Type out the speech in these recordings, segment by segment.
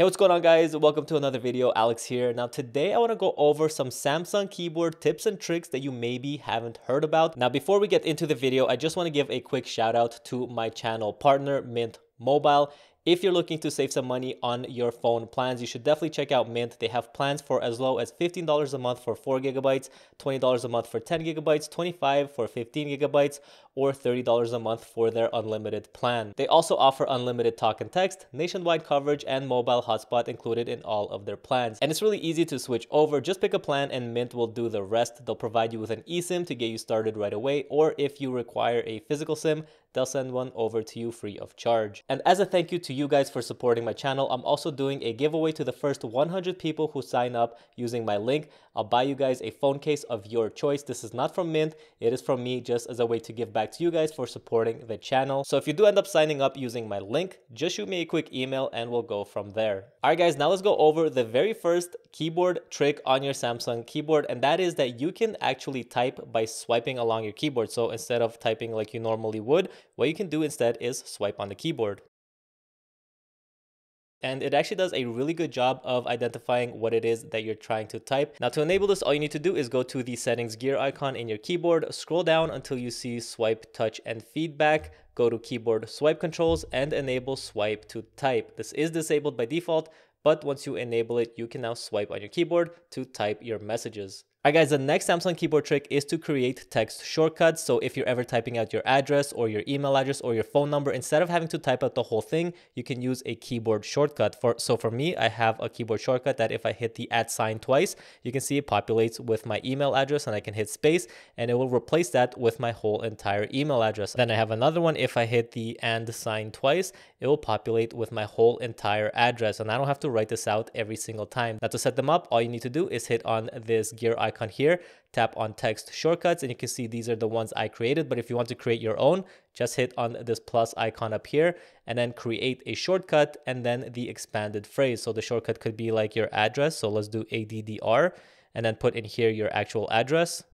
Hey, what's going on, guys? Welcome to another video. Alex here. Now today I want to go over some Samsung keyboard tips and tricks that you maybe haven't heard about. Now before we get into the video, I just want to give a quick shout out to my channel partner, Mint Mobile. If you're looking to save some money on your phone plans, you should definitely check out Mint. They have plans for as low as $15 a month for 4 GB, $20 a month for 10 GB, $25 for 15 GB, or $30 a month for their unlimited plan. They also offer unlimited talk and text, nationwide coverage, and mobile hotspot included in all of their plans. And it's really easy to switch over. Just pick a plan and Mint will do the rest. They'll provide you with an eSIM to get you started right away, or if you require a physical SIM, they'll send one over to you free of charge. And as a thank you to you guys for supporting my channel, I'm also doing a giveaway to the first 100 people who sign up using my link. I'll buy you guys a phone case of your choice. This is not from Mint, it is from me, just as a way to give back to you guys for supporting the channel. So if you do end up signing up using my link, just shoot me a quick email and we'll go from there. All right, guys, now let's go over the very first keyboard trick on your Samsung keyboard, and that is that you can actually type by swiping along your keyboard. So instead of typing like you normally would, what you can do instead is swipe on the keyboard. And it actually does a really good job of identifying what it is that you're trying to type. Now to enable this, all you need to do is go to the settings gear icon in your keyboard, scroll down until you see swipe, touch, and feedback. Go to keyboard swipe controls and enable swipe to type. This is disabled by default, but once you enable it, you can now swipe on your keyboard to type your messages. Alright, guys, the next Samsung keyboard trick is to create text shortcuts. So if you're ever typing out your address or your email address or your phone number, instead of having to type out the whole thing, you can use a keyboard shortcut. For me, I have a keyboard shortcut that if I hit the @ sign twice, you can see it populates with my email address, and I can hit space and it will replace that with my whole entire email address. Then I have another one. If I hit the & sign twice, it will populate with my whole entire address, and I don't have to write this out every single time. Now to set them up, all you need to do is hit on this gear icon here, tap on text shortcuts, and you can see these are the ones I created. But if you want to create your own, just hit on this plus icon up here and then create a shortcut and then the expanded phrase. So the shortcut could be like your address. So let's do ADDR and then put in here your actual address.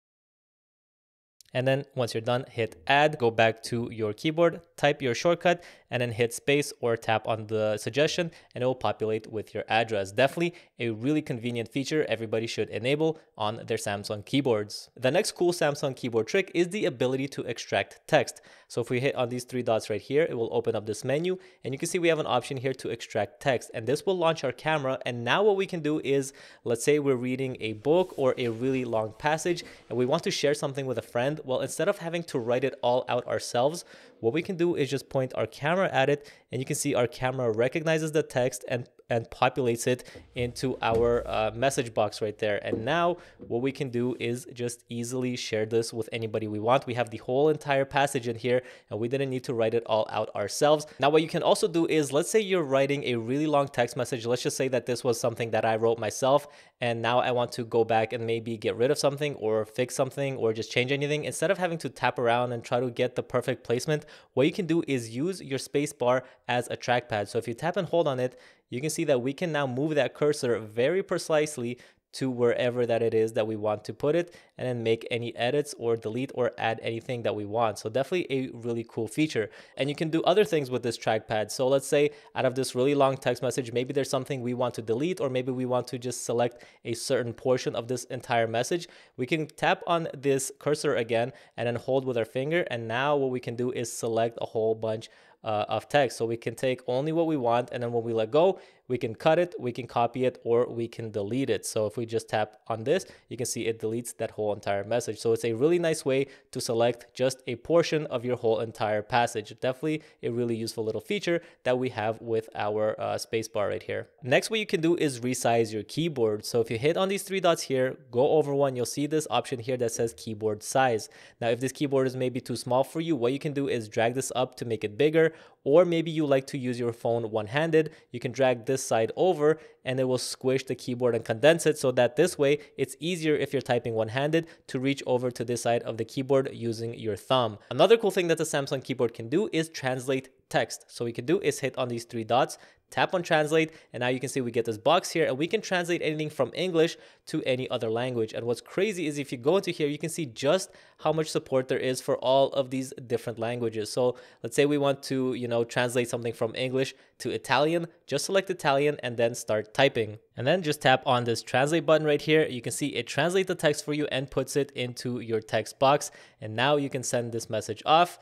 And then once you're done, hit add, go back to your keyboard, type your shortcut, and then hit space or tap on the suggestion and it will populate with your address. Definitely a really convenient feature everybody should enable on their Samsung keyboards. The next cool Samsung keyboard trick is the ability to extract text. So if we hit on these three dots right here, it will open up this menu and you can see we have an option here to extract text, and this will launch our camera. And now what we can do is, let's say we're reading a book or a really long passage and we want to share something with a friend. Well, instead of having to write it all out ourselves, what we can do is just point our camera at it, and you can see our camera recognizes the text and populates it into our message box right there. And now what we can do is just easily share this with anybody we want. We have the whole entire passage in here and we didn't need to write it all out ourselves. Now what you can also do is, let's say you're writing a really long text message. Let's just say that this was something that I wrote myself and now I want to go back and maybe get rid of something or fix something or just change anything. Instead of having to tap around and try to get the perfect placement, what you can do is use your space bar as a trackpad. So if you tap and hold on it, you can see that we can now move that cursor very precisely to wherever that it is that we want to put it and then make any edits or delete or add anything that we want. So definitely a really cool feature. And you can do other things with this trackpad. So let's say out of this really long text message, maybe there's something we want to delete, or maybe we want to just select a certain portion of this entire message. We can tap on this cursor again and then hold with our finger. And now what we can do is select a whole bunch of text. So we can take only what we want, and then when we let go, we can cut it, we can copy it, or we can delete it. So if we just tap on this, you can see it deletes that whole entire message. So it's a really nice way to select just a portion of your whole entire passage. Definitely a really useful little feature that we have with our spacebar right here. Next, what you can do is resize your keyboard. So if you hit on these three dots here, go over one, you'll see this option here that says keyboard size. Now, if this keyboard is maybe too small for you, what you can do is drag this up to make it bigger, or maybe you like to use your phone one-handed, you can drag this side over and it will squish the keyboard and condense it, so that this way it's easier if you're typing one-handed to reach over to this side of the keyboard using your thumb. Another cool thing that the Samsung keyboard can do is translate text. So what we can do is hit on these three dots, tap on translate, and now you can see we get this box here, and we can translate anything from English to any other language. And what's crazy is if you go into here, you can see just how much support there is for all of these different languages. So let's say we want to, you know, translate something from English to Italian. Just select Italian and then start typing, and then just tap on this translate button right here. You can see it translates the text for you and puts it into your text box. And now you can send this message off,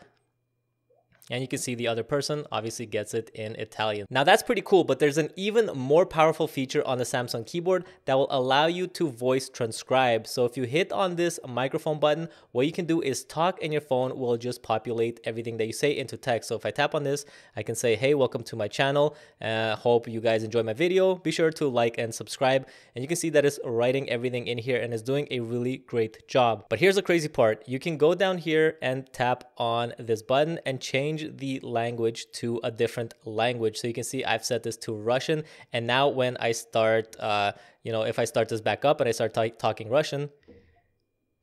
and you can see the other person obviously gets it in Italian. Now that's pretty cool, but there's an even more powerful feature on the Samsung keyboard that will allow you to voice transcribe. So if you hit on this microphone button, what you can do is talk, and your phone will just populate everything that you say into text. So if I tap on this, I can say, hey, welcome to my channel. Hope you guys enjoy my video. Be sure to like and subscribe. And you can see that it's writing everything in here and is doing a really great job. But here's the crazy part. You can go down here and tap on this button and change the language to a different language. So you can see I've set this to Russian, and now when I start, if I start this back up and I start talking Russian,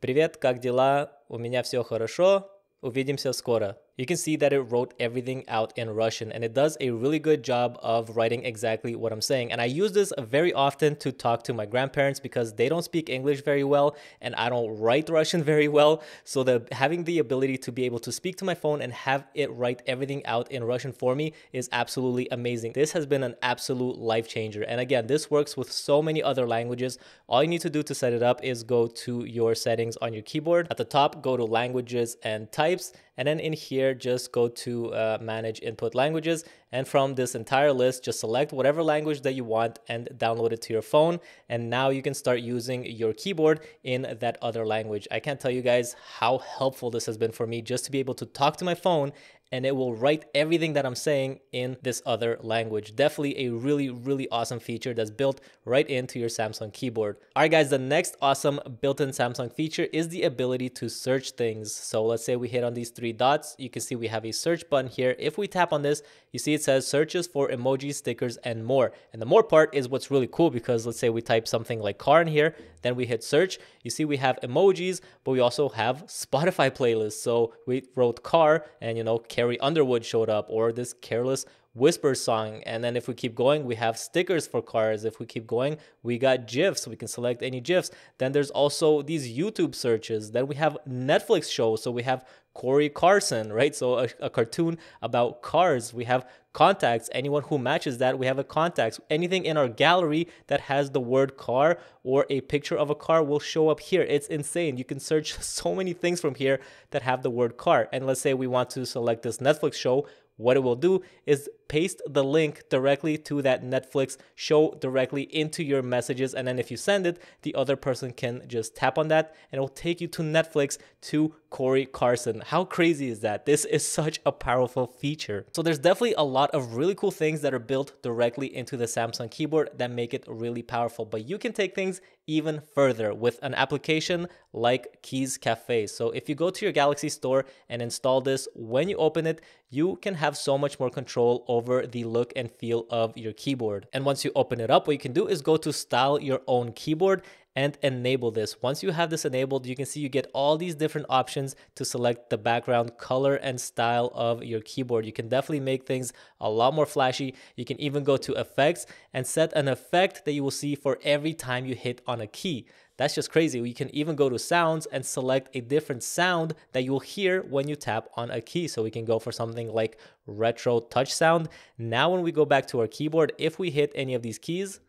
Привет, как дела? У меня все хорошо. Увидимся скоро. You can see that it wrote everything out in Russian, and it does a really good job of writing exactly what I'm saying. And I use this very often to talk to my grandparents because they don't speak English very well, and I don't write Russian very well. So having the ability to be able to speak to my phone and have it write everything out in Russian for me is absolutely amazing. This has been an absolute life changer. And again, this works with so many other languages. All you need to do to set it up is go to your settings on your keyboard. At the top, go to languages and types, and then in here, just go to manage input languages, and from this entire list just select whatever language that you want and download it to your phone. And now you can start using your keyboard in that other language. I can't tell you guys how helpful this has been for me, just to be able to talk to my phone and it will write everything that I'm saying in this other language. Definitely a really, really awesome feature that's built right into your Samsung keyboard. All right, guys, the next awesome built-in Samsung feature is the ability to search things. So let's say we hit on these three dots. You can see we have a search button here. If we tap on this, you see it says searches for emojis, stickers, and more. And the more part is what's really cool, because let's say we type something like car in here, then we hit search. You see we have emojis, but we also have Spotify playlists. So we wrote car and, you know, Gary Underwood showed up, or this Careless Whisper song. And then if we keep going, we have stickers for cars. If we keep going, we got GIFs. We can select any GIFs. Then there's also these YouTube searches. Then we have Netflix shows. So we have Corey Carson, right? So a cartoon about cars. We have contacts, anyone who matches that. We have a contacts. Anything in our gallery that has the word car or a picture of a car will show up here. It's insane. You can search so many things from here that have the word car. And let's say we want to select this Netflix show. What it will do is paste the link directly to that Netflix show directly into your messages. And then if you send it, the other person can just tap on that and it will take you to Netflix to Corey Carson. How crazy is that? This is such a powerful feature. So there's definitely a lot of really cool things that are built directly into the Samsung keyboard that make it really powerful. But you can take things even further with an application like Keys Cafe. So if you go to your Galaxy Store and install this, when you open it, you can have so much more control over the look and feel of your keyboard. And once you open it up, what you can do is go to style your own keyboard and enable this. Once you have this enabled, you can see you get all these different options to select the background color and style of your keyboard. You can definitely make things a lot more flashy. You can even go to effects and set an effect that you will see for every time you hit on a key. That's just crazy. You can even go to sounds and select a different sound that you'll hear when you tap on a key. So we can go for something like retro touch sound. Now when we go back to our keyboard, if we hit any of these keys,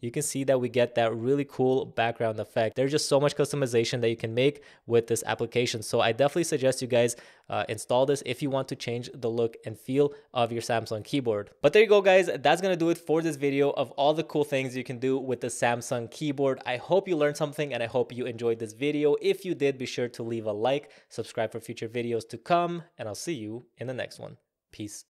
you can see that we get that really cool background effect. There's just so much customization that you can make with this application. So I definitely suggest you guys install this if you want to change the look and feel of your Samsung keyboard. But there you go, guys. That's going to do it for this video of all the cool things you can do with the Samsung keyboard. I hope you learned something and I hope you enjoyed this video. If you did, be sure to leave a like, subscribe for future videos to come, and I'll see you in the next one. Peace.